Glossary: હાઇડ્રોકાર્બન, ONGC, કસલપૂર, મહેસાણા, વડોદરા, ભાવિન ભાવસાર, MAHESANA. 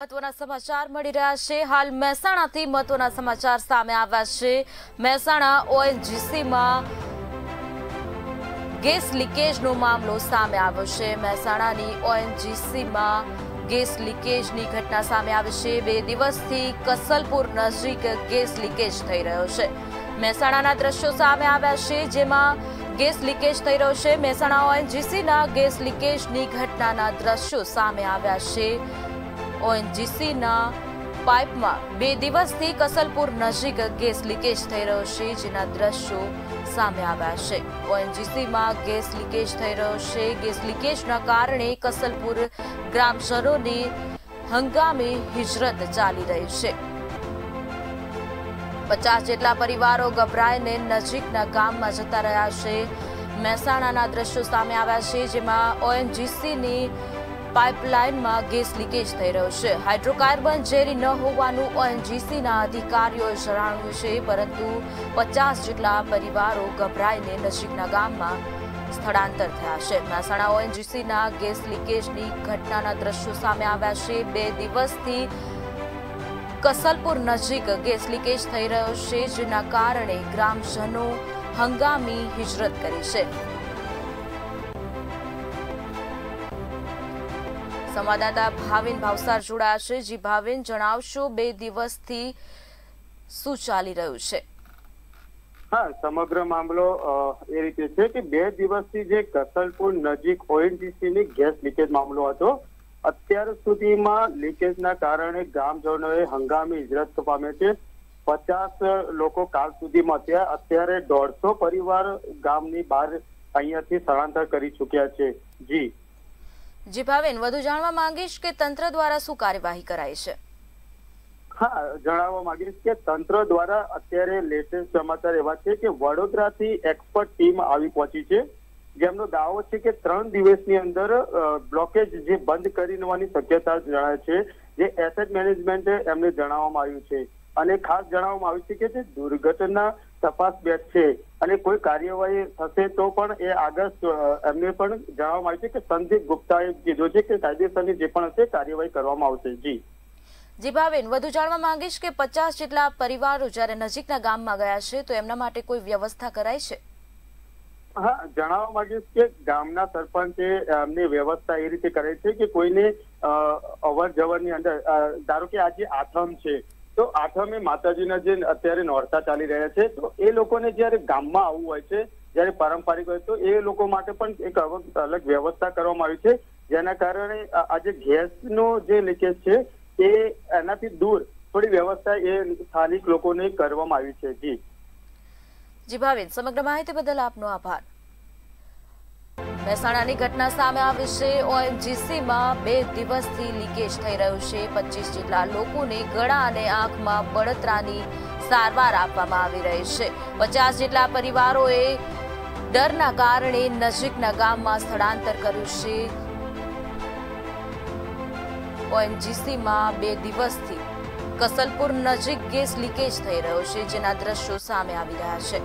મહત્વના સમાચાર મળી રહ્યા છે। હાલ મહેસાણાથી મહત્વના સમાચાર સામે આવ્યા છે। મહેસાણા ONGC માં ગેસ લીકેજનો મામલો સામે આવ્યો છે। મહેસાણાની ONGC માં ગેસ લીકેજની ઘટના સામે આવી છે। 2 દિવસથી કસલપૂર નજીક ગેસ લીકેજ થઈ રહ્યો છે। મહેસાણાના દ્રશ્યો સામે આવ્યા છે, જેમાં ગેસ લીકેજ થઈ રહ્યો છે। મહેસાણા ONGCના ગેસ લીકેજની ઘટનાના દ્રશ્યો સામે આવ્યા છે। ONGC ના પાઇપમાં 2 દિવસથી કસલપુર નજીક ગેસ લીકેજ થઈ રહ્યો છે, જેના દ્રશ્યો સામે આવ્યા છે। ONGCમાં ગેસ લીકેજ થઈ રહ્યો છે। ગેસ લીકેજના કારણે કસલપુર ગ્રામજનોની હંગામી હિજરત ચાલી રહી છે। 50 જેટલા પરિવારો ગભરાઈને નજીકના ગામમાં જતા રહ્યા છે। મહેસાણાના દ્રશ્યો સામે આવ્યા છે, જેમાં ONGCની પાઇપલાઇનમાં ગેસ લીકેજ થઈ રહ્યો છે। હાઇડ્રોકાર્બન ઝેરી ન હોવાનું ONGCના અધિકારીઓએ જણાવ્યું છે, પરંતુ 50 જેટલા પરિવારો ગભરાઈને નજીકના ગામમાં સ્થળાંતર થયા છે। મહેસાણા ONGCના ગેસ લીકેજની ઘટનાના દ્રશ્યો સામે આવ્યા છે। 2 દિવસથી કસલપુર નજીક ગેસ લીકેજ થઈ રહ્યો છે, જેના કારણે ગ્રામજનો હંગામી હિજરત કરી છે। संवाददाता भाविन भावसार जोड़ाया छे। जी भाविन, जणावशो 2 दिवसथी शुं चाली रह्युं छे? हाँ, समग्र मामलो ए रीते छे के 2 दिवसथी जे कतलपुर नजीक ONGC नी गैस लीकेज मामलो हतो। अत्यार सुधीमां लीकेजना कारणे ग्रामजनोए हंगामी हिजरत पाम्या छे। 50 लोको काल सुधीमां थया। अत्यारे 150 परिवार गामनी बहार अहींयाथी स्थळांतर करी चूक्या छे। जी जी भावेन, વધુ જાણવા માંગીશ કે તંત્ર દ્વારા શું કાર્યવાહી કરાઈ છે? હા, જણાવવા માંગીશ કે તંત્ર દ્વારા અત્યારે લેટેસ્ટ સમાચાર એવા છે કે વડોદરાથી એક્સપર્ટ ટીમ આવી પહોંચી છે, જેમનો દાવો છે કે 3 દિવસની અંદર બ્લોકેજ જે બંધ કરી દેવાની શક્યતા જણાય છે, જે એસેટ મેનેજમેન્ટ એમને જણાવવામાં આવ્યું છે। અને ખાસ જણાવવામાં આવ્યું છે કે જે દુર્ઘટના તપાસ બેઠ છે અને કોઈ કાર્યવાહી થશે તો પણ એ આગળ એમને પણ જણાવવામાં આવ્યું છે કે સંદીપ ગુપ્તાએ કીધું છે કે કાયદેસરની જે પણ હશે કાર્યવાહી કરવામાં આવશે। જી જી ભાવેન, વધુ જાણવા માંગીશ કે 50 જેટલા પરિવારો જ્યારે નજીકના ગામમાં ગયા છે તો એમના માટે કોઈ વ્યવસ્થા કરાઈ છે? હા, જણાવવા માંગીશ કે ગામના સરપંચે એમની વ્યવસ્થા એ રીતે કરે છે કે કોઈને અવર જવરની અંદર, ધારો કે આજે આઠમ છે તો આઠમે માતાજીના જે અત્યારે નોરતા ચાલી રહ્યા છે, તો એ લોકોને જ્યારે ગામમાં આવવું હોય છે, જ્યારે પારંપરિક હોય, તો એ લોકો માટે પણ એક અલગ વ્યવસ્થા કરવામાં આવી છે, જેના કારણે આ જે ગેસનો જે લીકેજ છે એ એનાથી દૂર થોડી વ્યવસ્થા એ સ્થાનિક લોકોને કરવામાં આવી છે। જી જી ભાવિન, સમગ્ર માહિતી બદલ આપનો આભાર। મહેસાણાની ઘટના સામે આવી છે। ONGCમાં 2 દિવસથી લીકેજ થઈ રહ્યું છે। 25 જેટલા લોકોને ગળા અને આંખમાં બળતરાની સારવાર આપવામાં આવી રહી છે। 50 જેટલા પરિવારોએ ડરના કારણે નજીકના ગામમાં સ્થળાંતર કર્યું છે। ONGCમાં 2 દિવસથી કસલપુર નજીક ગેસ લીકેજ થઈ રહ્યો છે, જેના દ્રશ્યો સામે આવી રહ્યા છે।